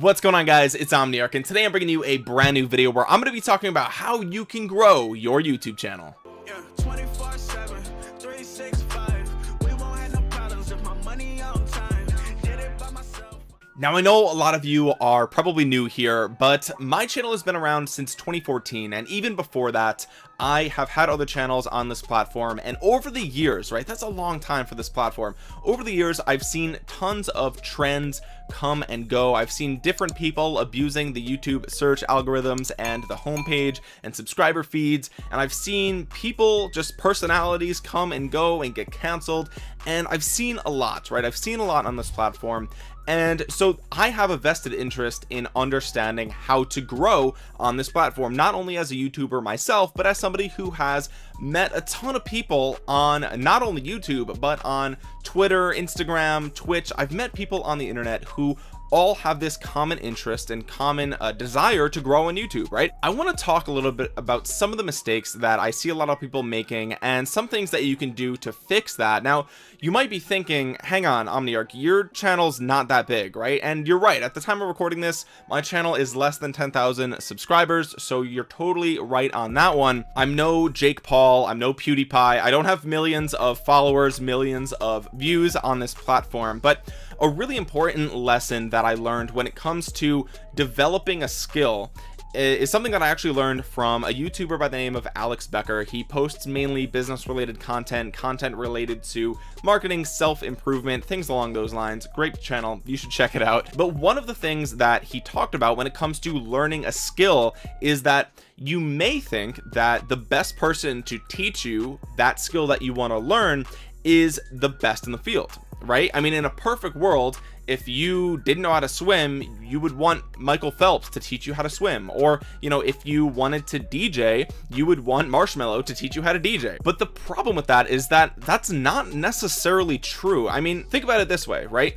What's going on, guys? It's Omniarch, and today I'm bringing you a brand new video where I'm going to be talking about how you can grow your YouTube channel. Yeah, 24/7, 365. We won't have no problems with my money on time. Did it by myself. Now, I know a lot of you are probably new here, but my channel has been around since 2014, and even before that, I have had other channels on this platform, and over the years, right, that's a long time for this platform. Over the years, I've seen tons of trends come and go. I've seen different people abusing the YouTube search algorithms and the homepage and subscriber feeds, and I've seen people, just personalities, come and go and get canceled, and I've seen a lot, right? I've seen a lot on this platform, and so I have a vested interest in understanding how to grow on this platform, not only as a YouTuber myself, but as somebody who has met a ton of people on not only YouTube but on Twitter, Instagram, Twitch. I've met people on the internet who all have this common interest and common desire to grow on YouTube, right? I want to talk a little bit about some of the mistakes that I see a lot of people making and some things that you can do to fix that. Now, you might be thinking, hang on, Omniarch, your channel's not that big, right? And you're right. At the time of recording this, my channel is less than 10,000 subscribers, so you're totally right on that one. I'm no Jake Paul, I'm no PewDiePie. I don't have millions of followers, millions of views on this platform, but a really important lesson that I learned when it comes to developing a skill is something that I actually learned from a YouTuber by the name of Alex Becker. He posts mainly business related content related to marketing, self-improvement, things along those lines. Great channel, you should check it out. But one of the things that he talked about when it comes to learning a skill is that you may think that the best person to teach you that skill that you want to learn is the best in the field, right? I mean, in a perfect world, if you didn't know how to swim, you would want Michael Phelps to teach you how to swim. Or, you know, if you wanted to DJ, you would want Marshmello to teach you how to DJ. But the problem with that is that that's not necessarily true. I mean, think about it this way, right?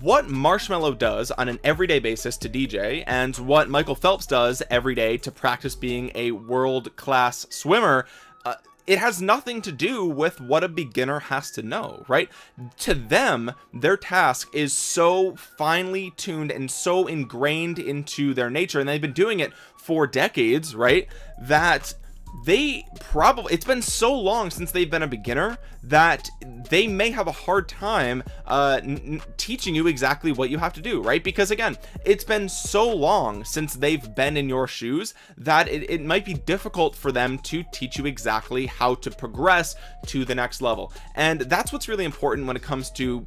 What Marshmello does on an everyday basis to DJ and what Michael Phelps does every day to practice being a world-class swimmer, it has nothing to do with what a beginner has to know, right? To them, their task is so finely tuned and so ingrained into their nature, and they've been doing it for decades, right? That they probably, it's been so long since they've been a beginner that they may have a hard time teaching you exactly what you have to do, right? Because again, it's been so long since they've been in your shoes that it might be difficult for them to teach you exactly how to progress to the next level. And that's what's really important when it comes to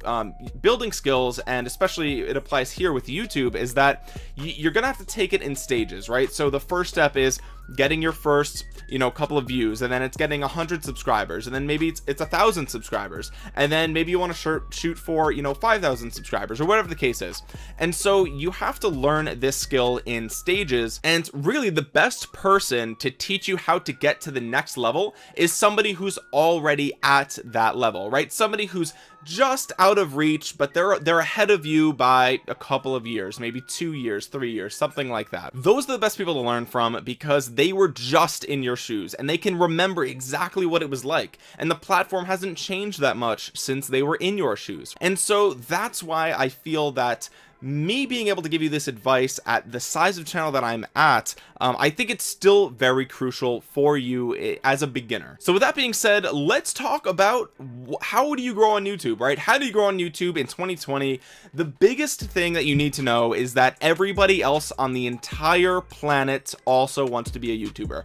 building skills, and especially it applies here with YouTube, is that you're gonna have to take it in stages, right? So the first step is getting your first, you know, couple of views, and then it's getting 100 subscribers, and then maybe it's 1,000 subscribers, and then maybe you want to shoot for, you know, 5,000 subscribers or whatever the case is. And so you have to learn this skill in stages, and really the best person to teach you how to get to the next level is somebody who's already at that level, right? Somebody who's just out of reach, but they're ahead of you by a couple of years, maybe 2 years, 3 years, something like that. Those are the best people to learn from because they were just in your shoes and they can remember exactly what it was like, and the platform hasn't changed that much since they were in your shoes. And so that's why I feel that me being able to give you this advice at the size of channel that I'm at, I think it's still very crucial for you as a beginner. So with that being said, let's talk about how do you grow on YouTube, right? How do you grow on YouTube in 2020? The biggest thing that you need to know is that everybody else on the entire planet also wants to be a YouTuber.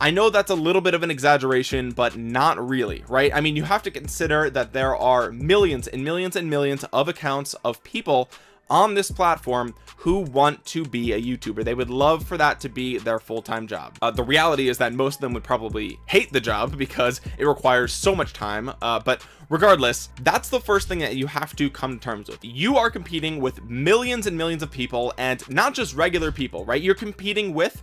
I know that's a little bit of an exaggeration, but not really, right? I mean, you have to consider that there are millions and millions and millions of accounts of people on this platform who want to be a YouTuber. They would love for that to be their full-time job. The reality is that most of them would probably hate the job because it requires so much time, but regardless, that's the first thing that you have to come to terms with. You are competing with millions and millions of people, and not just regular people, right? You're competing with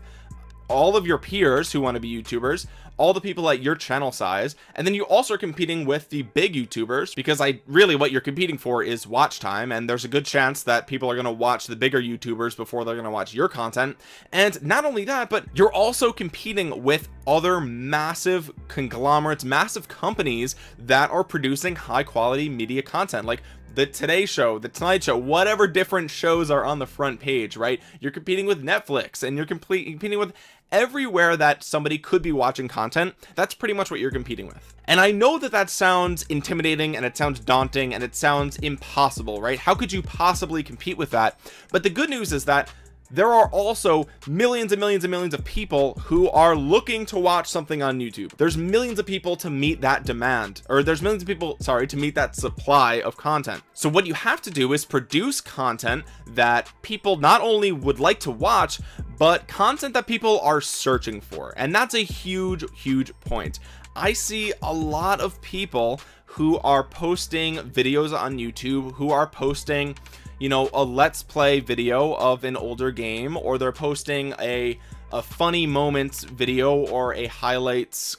all of your peers who want to be YouTubers, all the people at your channel size, and then you also are competing with the big YouTubers, because really what you're competing for is watch time, and there's a good chance that people are going to watch the bigger YouTubers before they're going to watch your content. And not only that, but you're also competing with other massive conglomerates, massive companies that are producing high quality media content. Like the Today Show, the Tonight Show, whatever different shows are on the front page, right? You're competing with Netflix, and you're competing with everywhere that somebody could be watching content. That's pretty much what you're competing with. And I know that that sounds intimidating, and it sounds daunting, and it sounds impossible, right? How could you possibly compete with that? But the good news is that there are also millions and millions and millions of people who are looking to watch something on YouTube. There's millions of people to meet that demand, or there's millions of people, sorry, to meet that supply of content. So what you have to do is produce content that people not only would like to watch, but content that people are searching for. And that's a huge, huge point. I see a lot of people who are posting videos on YouTube, who are posting, you know, a let's play video of an older game, or they're posting a funny moments video, or a highlights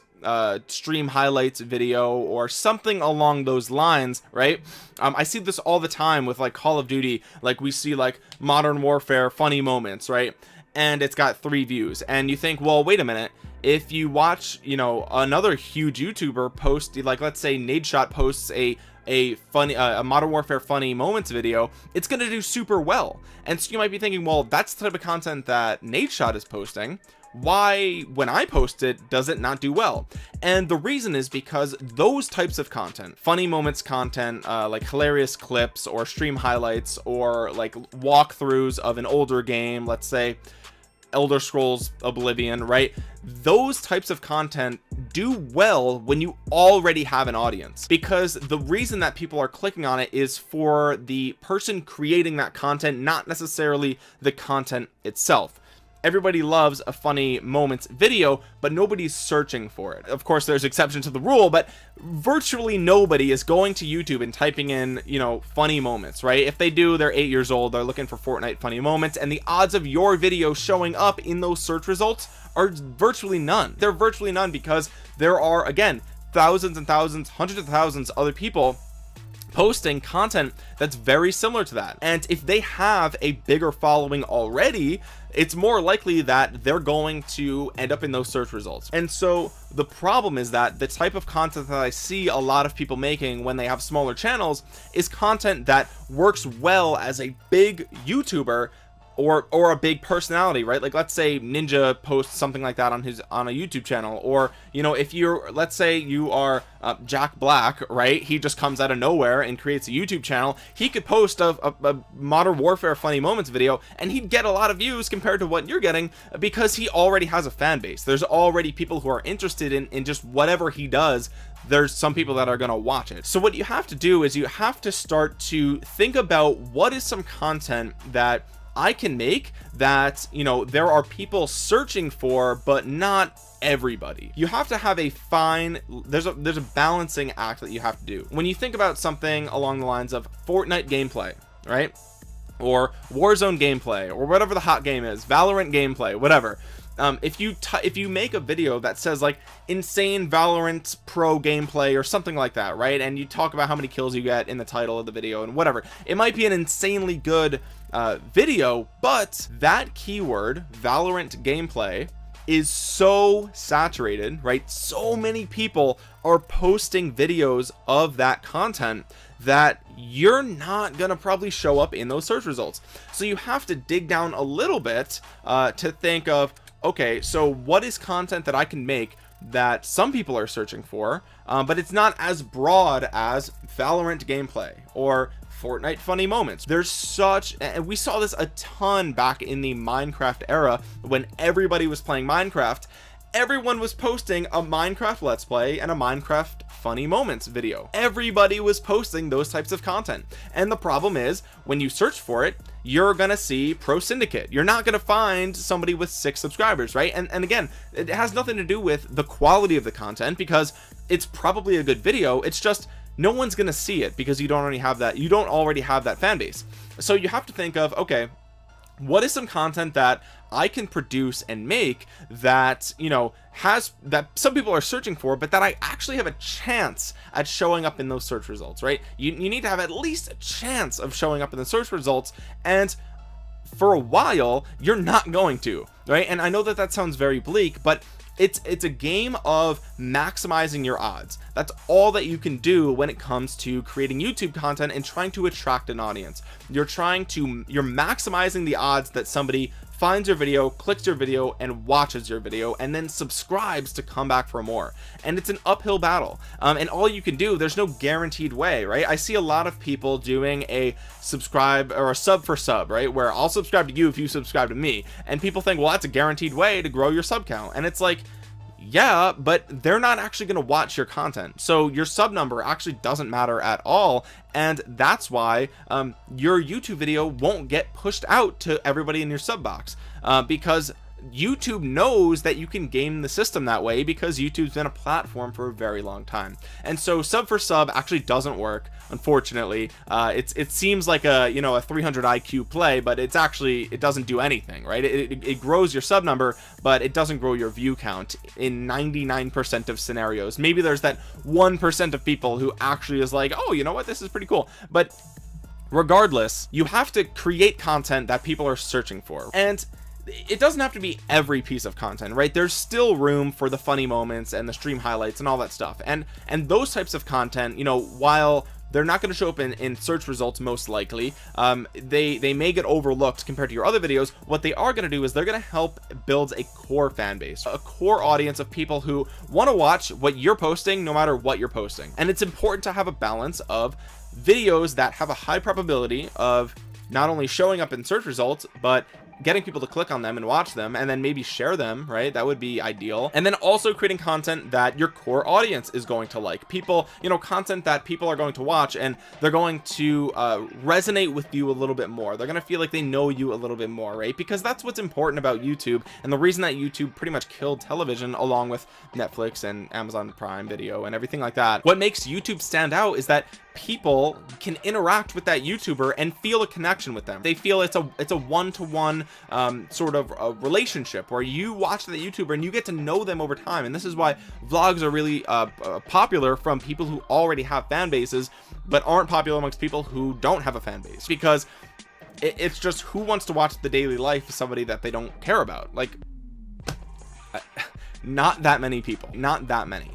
stream highlights video, or something along those lines, right? I see this all the time with like Call of Duty. Like we see like Modern Warfare funny moments, right? And it's got 3 views, and you think, well, wait a minute, if you watch, you know, another huge YouTuber post, like let's say Nadeshot posts a Modern Warfare funny moments video, it's going to do super well. And so you might be thinking, well, that's the type of content that Nadeshot is posting. Why, when I post it, does it not do well? And the reason is because those types of content, funny moments content, like hilarious clips or stream highlights, or like walkthroughs of an older game, let's say Elder Scrolls Oblivion, right? Those types of content do well when you already have an audience, because the reason that people are clicking on it is for the person creating that content, not necessarily the content itself. Everybody loves a funny moments video, but nobody's searching for it. Of course, there's exceptions to the rule, but virtually nobody is going to YouTube and typing in, you know, funny moments, right? If they do, they're 8 years old, they're looking for Fortnite funny moments, and the odds of your video showing up in those search results are virtually none. They're virtually none, because there are, again, thousands and thousands, hundreds of thousands of other people posting content that's very similar to that. And if they have a bigger following already, it's more likely that they're going to end up in those search results. And so the problem is that the type of content that I see a lot of people making when they have smaller channels is content that works well as a big YouTuber or a big personality, right? Like let's say Ninja posts something like that on his, on a YouTube channel, or, you know, if you're, let's say you are Jack Black, right? He just comes out of nowhere and creates a YouTube channel. He could post a Modern Warfare funny moments video, and he'd get a lot of views compared to what you're getting, because he already has a fan base. There's already people who are interested in just whatever he does. There's some people that are going to watch it. So what you have to do is you have to start to think about, what is some content that I can make that, you know, there are people searching for, but not everybody. You have to have a fine, there's a balancing act that you have to do. When you think about something along the lines of Fortnite gameplay, right? Or Warzone gameplay, or whatever the hot game is, Valorant gameplay, whatever. If you make a video that says like insane Valorant pro gameplay or something like that, right? And you talk about how many kills you get in the title of the video and whatever, it might be an insanely good video, but that keyword Valorant gameplay is so saturated, right? So many people are posting videos of that content that you're not gonna probably show up in those search results. So you have to dig down a little bit to think of, okay, so what is content that I can make that some people are searching for, but it's not as broad as Valorant gameplay or Fortnite funny moments. There's such, and we saw this a ton back in the Minecraft era when everybody was playing Minecraft. Everyone was posting a Minecraft let's play and a Minecraft funny moments video. Everybody was posting those types of content. And the problem is, when you search for it, you're gonna see Pro Syndicate. You're not gonna find somebody with 6 subscribers, right? And again, it has nothing to do with the quality of the content, because it's probably a good video. It's just, no one's gonna see it, because you don't already have that, you don't already have that fan base. So you have to think of, okay, what is some content that I can produce and make that, you know, has, that some people are searching for, but that I actually have a chance at showing up in those search results, right? You need to have at least a chance of showing up in the search results, and for a while you're not going to, right? And I know that that sounds very bleak, but It's a game of maximizing your odds. That's all that you can do when it comes to creating YouTube content and trying to attract an audience. You're maximizing the odds that somebody finds your video, clicks your video, and watches your video, and then subscribes to come back for more. And it's an uphill battle, and all you can do, there's no guaranteed way, right? I see a lot of people doing a subscribe or a sub for sub, right, where I'll subscribe to you if you subscribe to me, and people think, well, that's a guaranteed way to grow your sub count. And it's like, yeah, but they're not actually going to watch your content, so your sub number actually doesn't matter at all. And that's why your YouTube video won't get pushed out to everybody in your sub box, because YouTube knows that you can game the system that way, because YouTube's been a platform for a very long time. And so sub for sub actually doesn't work, unfortunately. It seems like a, you know, a 300 IQ play, but it's actually, it doesn't do anything, right? It grows your sub number, but it doesn't grow your view count in 99% of scenarios. Maybe there's that 1% of people who actually is like, oh, you know what, this is pretty cool. But regardless, you have to create content that people are searching for. And it doesn't have to be every piece of content, right? There's still room for the funny moments and the stream highlights and all that stuff, and those types of content, you know, while they're not going to show up in search results most likely, they may get overlooked compared to your other videos. What they are going to do is they're going to help build a core fan base, a core audience of people who want to watch what you're posting no matter what you're posting. And it's important to have a balance of videos that have a high probability of not only showing up in search results, but getting people to click on them and watch them, and then maybe share them, right? That would be ideal. And then also creating content that your core audience is going to like. People, you know, content that people are going to watch, and they're going to resonate with you a little bit more. They're going to feel like they know you a little bit more, right? Because that's what's important about YouTube, and the reason that YouTube pretty much killed television, along with Netflix and Amazon Prime Video and everything like that. What makes YouTube stand out is that people can interact with that YouTuber and feel a connection with them. They feel it's a one-to-one sort of a relationship where you watch that YouTuber and you get to know them over time. And this is why vlogs are really popular from people who already have fan bases, but aren't popular amongst people who don't have a fan base, because it's just, who wants to watch the daily life of somebody that they don't care about? Like, not that many people, not that many.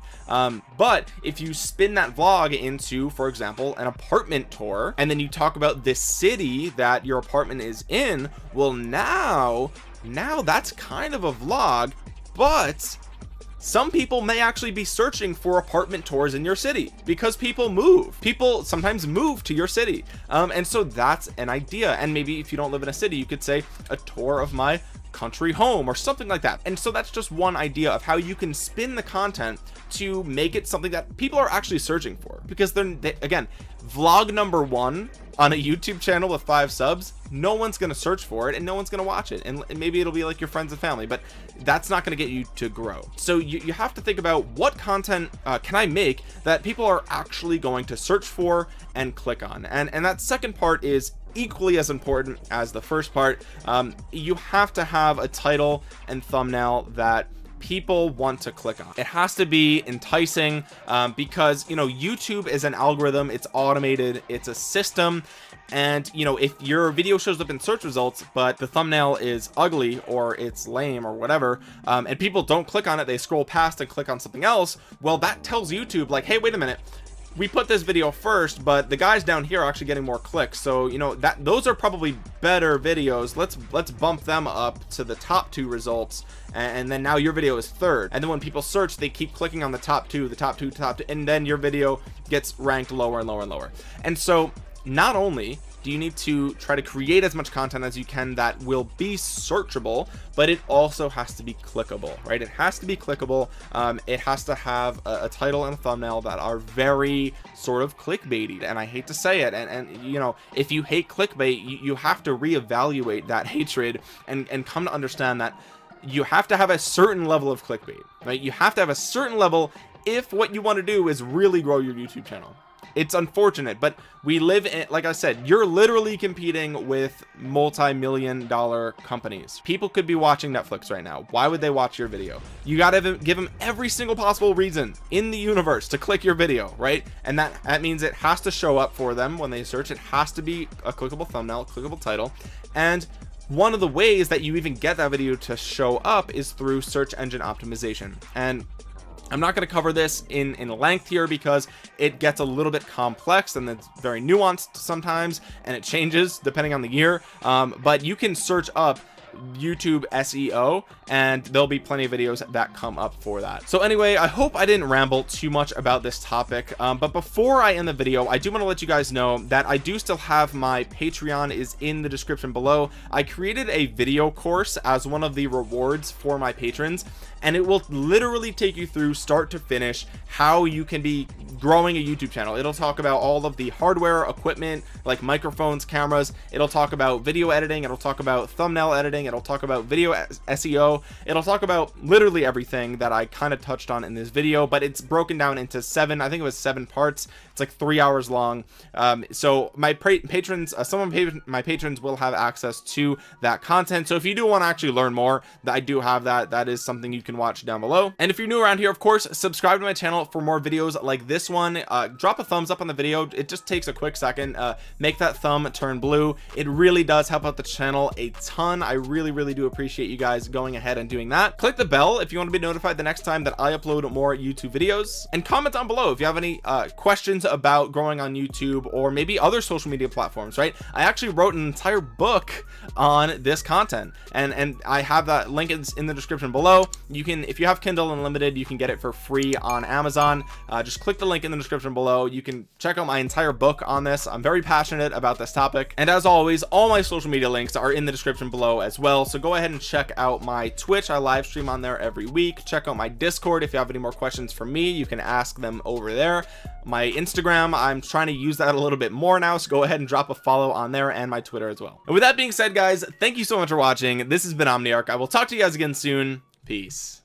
But if you spin that vlog into, for example, an apartment tour, and then you talk about this city that your apartment is in, well, now that's kind of a vlog, but some people may actually be searching for apartment tours in your city, because people move. People sometimes move to your city. And so that's an idea. And maybe if you don't live in a city, you could say a tour of my country home or something like that. And so that's just one idea of how you can spin the content to make it something that people are actually searching for, because they, again, vlog number one on a YouTube channel with 5 subs, no one's going to search for it and no one's going to watch it, and maybe it'll be like your friends and family, but that's not going to get you to grow. So you have to think about what content can I make that people are actually going to search for and click on. And that second part is equally as important as the first part. You have to have a title and thumbnail that people want to click on. It has to be enticing, because, you know, YouTube is an algorithm, it's automated, it's a system. And, you know, if your video shows up in search results, but the thumbnail is ugly or it's lame or whatever, and people don't click on it, they scroll past and click on something else, well, that tells YouTube, like, hey, wait a minute, we put this video first, but the guys down here are actually getting more clicks. So, you know, that those are probably better videos. Let's bump them up to the top 2 results. And then now your video is third. And then when people search, they keep clicking on the top two, and then your video gets ranked lower and lower and lower. And so not only do you need to try to create as much content as you can that will be searchable, but it also has to be clickable, right? It has to be clickable. It has to have a title and a thumbnail that are very sort of clickbaity. And I hate to say it, and you know, if you hate clickbait, you have to reevaluate that hatred and come to understand that you have to have a certain level of clickbait, right? You have to have a certain level if what you want to do is really grow your YouTube channel. It's unfortunate, but we live in, like I said, you're literally competing with multi-million-dollar companies. People could be watching Netflix right now. Why would they watch your video? You got to give them every single possible reason in the universe to click your video, right? And that means it has to show up for them when they search. It has to be a clickable thumbnail, clickable title, and one of the ways that you even get that video to show up is through search engine optimization. And I'm not going to cover this in length here because it gets a little bit complex and it's very nuanced sometimes, and it changes depending on the year. But you can search up YouTube SEO and there'll be plenty of videos that come up for that. So anyway, I hope I didn't ramble too much about this topic, but before I end the video, I do want to let you guys know that I do still have my Patreon. Is in the description below. I created a video course as one of the rewards for my patrons, and it will literally take you through start to finish how you can be growing a YouTube channel. It'll talk about all of the hardware, equipment, like microphones, cameras. It'll talk about video editing. It'll talk about thumbnail editing. It'll talk about video SEO. It'll talk about literally everything that I kind of touched on in this video, but it's broken down into seven, I think it was 7 parts. It's like 3 hours long. So my patrons, some of my patrons will have access to that content. So if you do want to actually learn more, I do have that. That is something you can watch down below. And if you're new around here, of course, subscribe to my channel for more videos like this one. Drop a thumbs up on the video. It just takes a quick second. Make that thumb turn blue. It really does help out the channel a ton. I really do appreciate you guys going ahead and doing that. Click the bell if you want to be notified the next time that I upload more YouTube videos, and comment down below if you have any questions about growing on YouTube or maybe other social media platforms, right? I actually wrote an entire book on this content, and I have that link in the description below. You can, if you have Kindle Unlimited, you can get it for free on Amazon. Just click the link in the description below. You can check out my entire book on this. I'm very passionate about this topic, and as always, all my social media links are in the description below as well. So go ahead and check out my Twitch. I live stream on there every week. Check out my Discord. If you have any more questions for me, you can ask them over there. My Instagram, I'm trying to use that a little bit more now, so go ahead and drop a follow on there, and my Twitter as well. And with that being said, guys, thank you so much for watching. This has been Omniarch. I will talk to you guys again soon. Peace.